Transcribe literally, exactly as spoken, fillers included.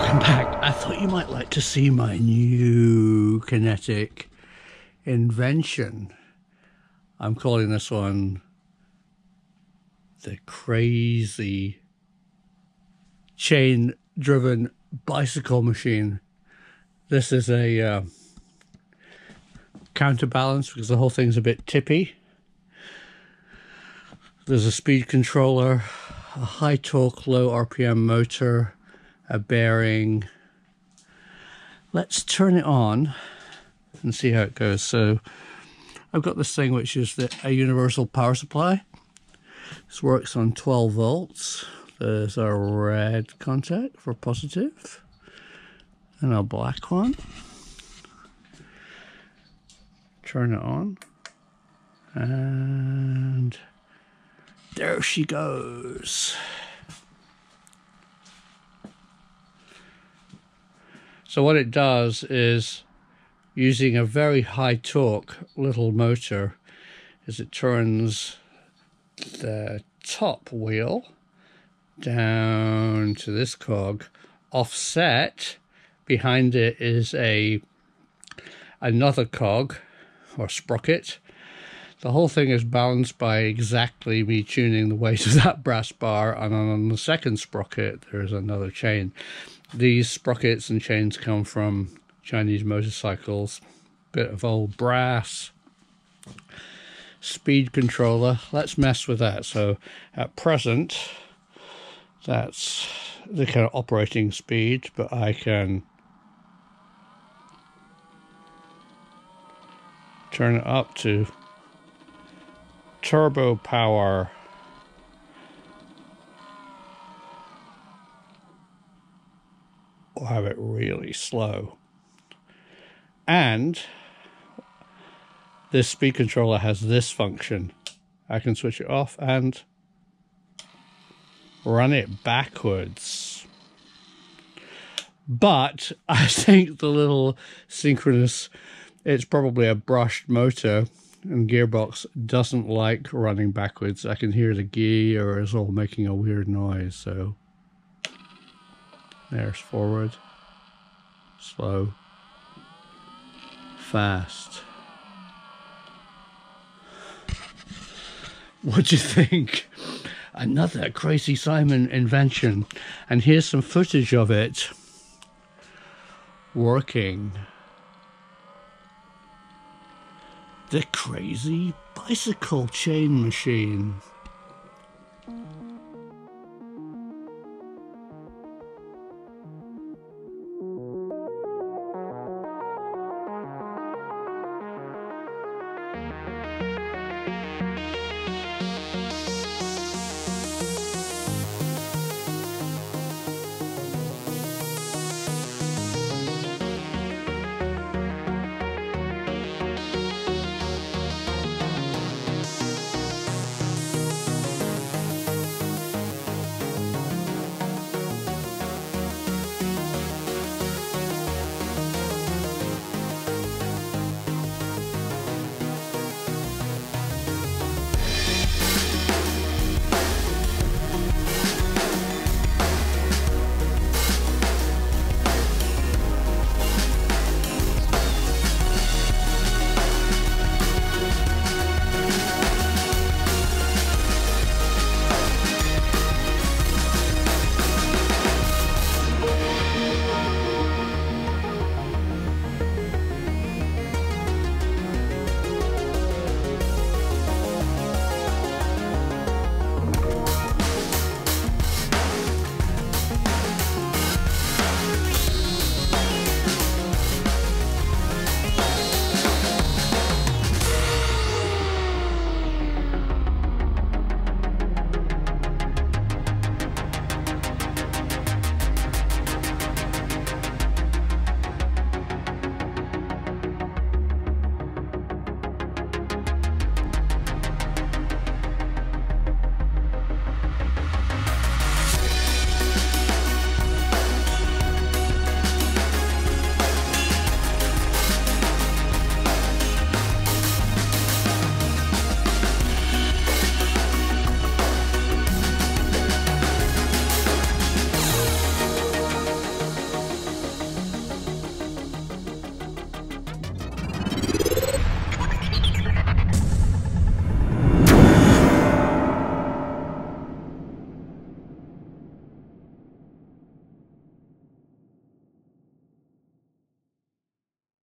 Welcome back. I thought you might like to see my new kinetic invention. I'm calling this one the crazy chain driven bicycle machine. This is a uh, counterbalance because the whole thing's a bit tippy. There's a speed controller, a high torque, low R P M motor, a bearing. Let's turn it on and see how it goes. So I've got this thing which is the, a universal power supply. This works on twelve volts. There's a red contact for positive and a black one. Turn it on and there she goes. So what it does is, using a very high torque little motor, is it turns the top wheel down to this cog, offset. Behind it is a another cog or sprocket. The whole thing is balanced by exactly me tuning the weight of that brass bar, and on the second sprocket there's another chain. These sprockets and chains come from Chinese motorcycles. Bit of old brass. Speed controller. Let's mess with that. So at present, that's the kind of operating speed, but I can turn it up to turbo power. Or have it really slow. And this speed controller has this function. I can switch it off and run it backwards. But I think the little synchronous, it's probably a brushed motor and gearbox, doesn't like running backwards. I can hear the gear is all making a weird noise. So there's forward, slow, fast. What do you think? Another Crazy Simon invention. And here's some footage of it working. The crazy bicycle chain machine.